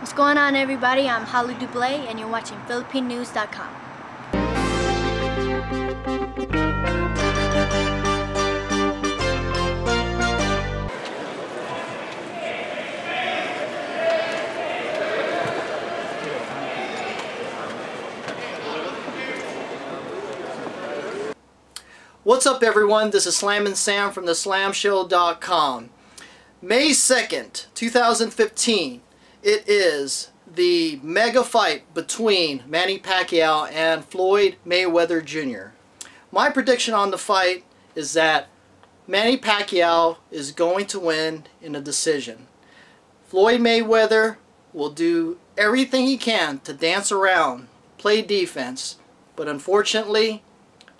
What's going on, everybody? I'm Holly DuBlay, and you're watching PhilippineNews.com. What's up, everyone? This is Slammin' Sam from the Slamshow.com. May 2nd, 2015. It is the mega fight between Manny Pacquiao and Floyd Mayweather Jr. My prediction on the fight is that Manny Pacquiao is going to win in a decision. Floyd Mayweather will do everything he can to dance around, play defense, but unfortunately,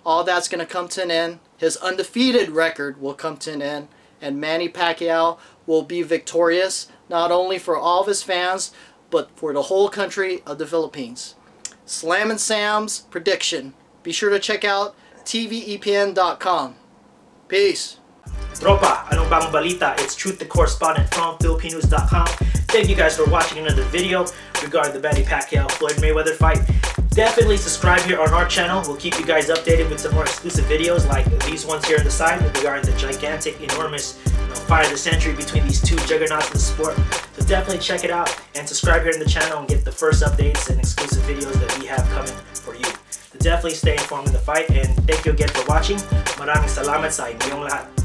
all that's going to come to an end. His undefeated record will come to an end, and Manny Pacquiao will be victorious, not only for all of his fans, but for the whole country of the Philippines. Slammin' Sam's prediction. Be sure to check out TVEPN.com. Peace. Tropa, anong bagong balita? It's Truth The Correspondent from PhilippineNews.com. Thank you guys for watching another video regarding the Manny Pacquiao-Floyd Mayweather fight. Definitely subscribe here on our channel. We'll keep you guys updated with some more exclusive videos like these ones here on the side regarding the gigantic, enormous fight of the century between these two juggernauts of the sport. So definitely check it out and subscribe here to the channel and get the first updates and exclusive videos that we have coming for you. So definitely stay informed in the fight, and thank you again for watching. Maraming salamat sa inyong lahat.